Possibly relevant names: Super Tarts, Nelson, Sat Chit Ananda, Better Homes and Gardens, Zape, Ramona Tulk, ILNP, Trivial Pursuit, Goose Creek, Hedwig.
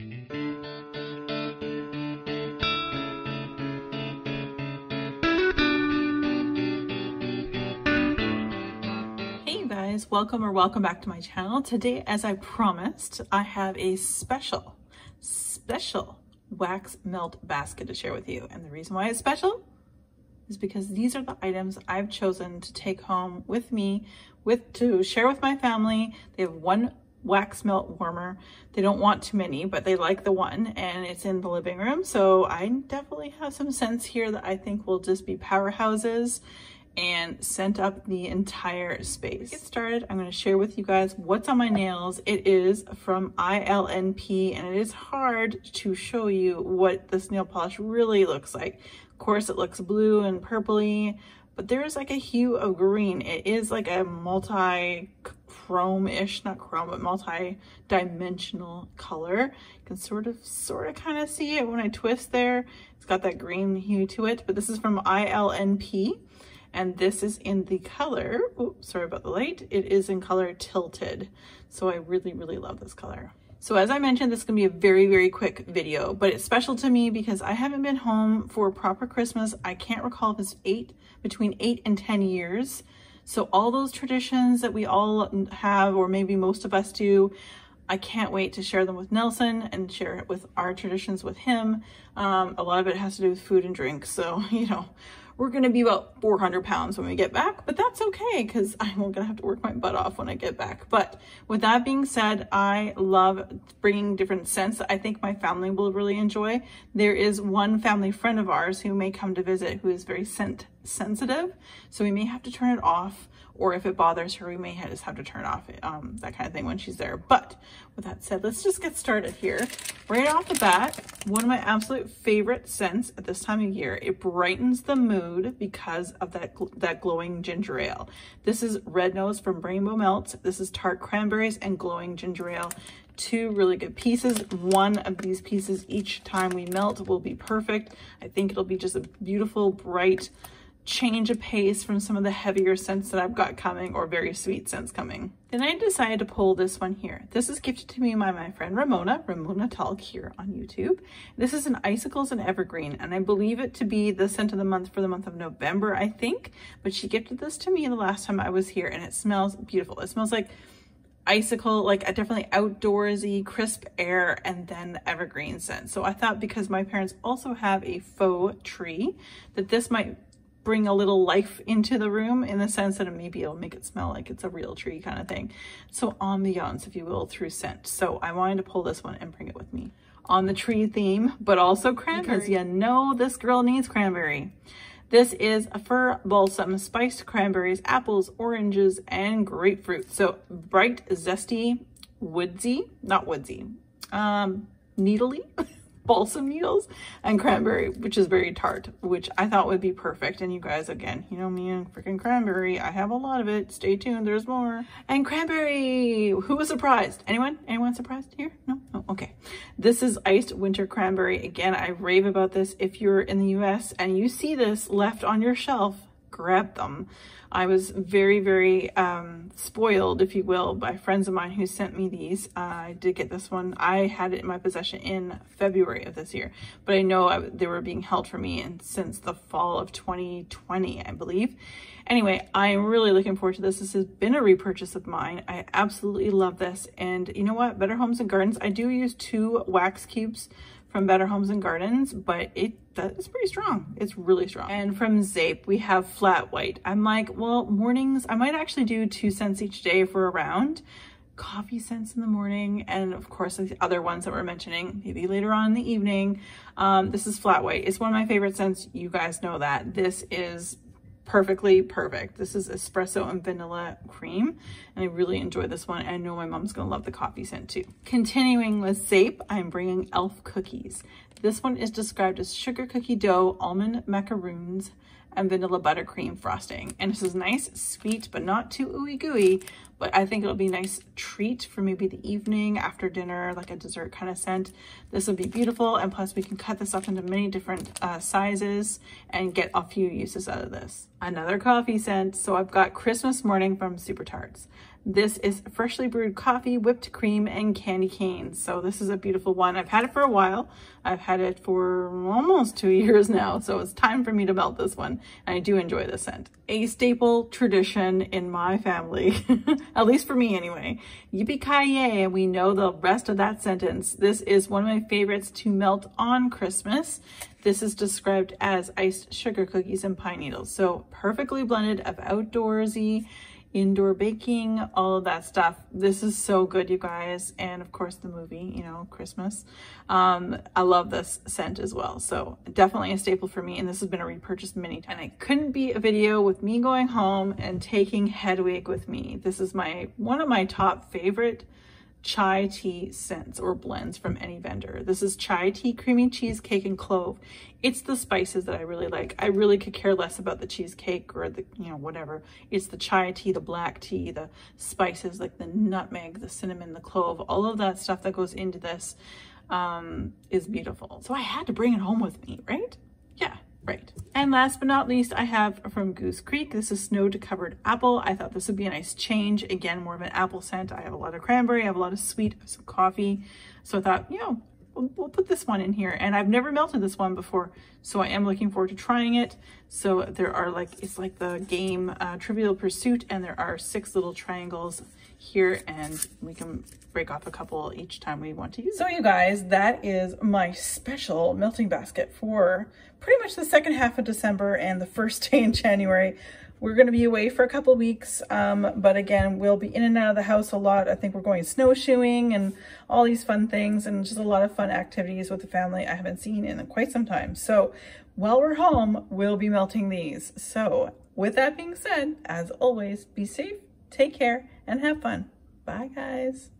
Hey guys, welcome back to my channel. Today, as I promised, I have a special wax melt basket to share with you. And the reason why it's special is because these are the items I've chosen to take home with me to share with my family. They have one wax melt warmer. They don't want too many, but they like the one, and it's in the living room. So I definitely have some scents here that I think will just be powerhouses and scent up the entire space. To get started, I'm going to share with you guys what's on my nails. It is from ILNP, and it is hard to show you what this nail polish really looks like. Of course, it looks blue and purpley, but there is like a hue of green. It is like a multi-chrome-ish, not chrome, but multi-dimensional color. You can sort of kind of see it when I twist there. It's got that green hue to it, but this is from ILNP, and this is in the color, oops, sorry about the light, it is in color Tilted. So I really, really love this color. So as I mentioned, this is gonna be a very, very quick video, but it's special to me because I haven't been home for proper Christmas. I can't recall if it's between 8 and 10 years. So all those traditions that we all have, or maybe most of us do, I can't wait to share them with Nelson and share it with our traditions with him. A lot of it has to do with food and drink. So, you know, we're gonna be about 400 pounds when we get back, but that's okay because I'm gonna have to work my butt off when I get back. But with that being said, I love bringing different scents that I think my family will really enjoy. There is one family friend of ours who may come to visit who is very scent sensitive, so we may have to turn it off, or if it bothers her, we may just have to turn off that kind of thing when she's there. But with that said, let's just get started here. Right off the bat, one of my absolute favorite scents at this time of year. It brightens the mood because of that glowing ginger ale. This is Red Nose from Rainbow Melts. This is Tart Cranberries and Glowing Ginger Ale. Two really good pieces. One of these pieces each time we melt will be perfect. I think it'll be just a beautiful, bright change of pace from some of the heavier scents that I've got coming, or very sweet scents coming. Then I decided to pull this one here. This is gifted to me by my friend Ramona Tulk here on YouTube. This is an Icicles and Evergreen, and I believe it to be the scent of the month for the month of November, I think. But she gifted this to me the last time I was here, and it smells beautiful. It smells like icicle, like a definitely outdoorsy, crisp air, and then evergreen scent. So I thought, because my parents also have a faux tree, that this might bring a little life into the room, in the sense that maybe it'll make it smell like it's a real tree kind of thing. So ambiance, if you will, through scent. So I wanted to pull this one and bring it with me. On the tree theme, but also cranberry, because you know this girl needs cranberry. This is a fir balsam, spiced cranberries, apples, oranges, and grapefruit. So bright, zesty, woodsy, not woodsy, needly. Balsam needles and cranberry, which is very tart, which I thought would be perfect. And you guys, again, you know me and freaking cranberry. I have a lot of it. Stay tuned, there's more. And cranberry, who was surprised? Anyone surprised here? No? Oh, okay. This is Iced Winter Cranberry. Again, I rave about this. If you're in the US and you see this left on your shelf, grab them. I was very, very spoiled, if you will, by friends of mine who sent me these. I did get this one. I had it in my possession in February of this year, but I know they were being held for me and since the fall of 2020, I believe. Anyway, I'm really looking forward to this. This has been a repurchase of mine. I absolutely love this. And you know what? Better Homes and Gardens, I do use 2 wax cubes from Better Homes and Gardens, but that's pretty strong. It's really strong. And from Zape, we have Flat White. I'm like, well, mornings, I might actually do 2 scents each day for a round. Coffee scents in the morning, and of course the other ones that we're mentioning maybe later on in the evening. This is Flat White. It's one of my favorite scents. You guys know that. This is perfectly perfect. This is espresso and vanilla cream, and I really enjoy this one. I know my mom's gonna love the coffee scent too. Continuing with Zape, I'm bringing Elf Cookies. This one is described as sugar cookie dough, almond macaroons, and vanilla buttercream frosting. And this is nice, sweet, but not too ooey gooey, but I think it'll be a nice treat for maybe the evening, after dinner, like a dessert kind of scent. This will be beautiful, and plus we can cut this up into many different sizes and get a few uses out of this. Another coffee scent, so I've got Christmas Morning from Super Tarts. This is freshly brewed coffee, whipped cream, and candy canes. So this is a beautiful one. I've had it for a while. I've had it for almost 2 years now, so it's time for me to melt this one. And I do enjoy the scent. A staple tradition in my family, at least for me anyway. Yippee-ki-yay, we know the rest of that sentence. This is one of my favorites to melt on Christmas. This is described as iced sugar cookies and pine needles. So perfectly blended of outdoorsy, indoor baking, all of that stuff. This is so good, you guys. And of course the movie, you know, Christmas. I love this scent as well. So definitely a staple for me. And this has been a repurchase many times. And it couldn't be a video with me going home and taking Hedwig with me. This is one of my top favorite chai tea scents or blends from any vendor. This is chai tea, creamy cheesecake, and clove. It's the spices that I really like. I really could care less about the cheesecake or the, you know, whatever. It's the chai tea, the black tea, the spices like the nutmeg, the cinnamon, the clove, all of that stuff that goes into this is beautiful. So I had to bring it home with me, right? Yeah. Right. And last but not least, I have from Goose Creek. This is snowed covered apple. I thought this would be a nice change. Again, more of an apple scent. I have a lot of cranberry. I have a lot of sweet, some coffee. So I thought, you know, we'll put this one in here. And I've never melted this one before, so I am looking forward to trying it. So there are it's like the game Trivial Pursuit, and there are 6 little triangles here, and we can break off a couple each time we want to use it. So you guys, that is my special melting basket for pretty much the second half of December and the first day in January. We're going to be away for a couple weeks, but again, we'll be in and out of the house a lot. I think we're going snowshoeing and all these fun things and just a lot of fun activities with the family I haven't seen in quite some time. So while we're home, we'll be melting these. So with that being said, as always, be safe, take care, and have fun. Bye, guys.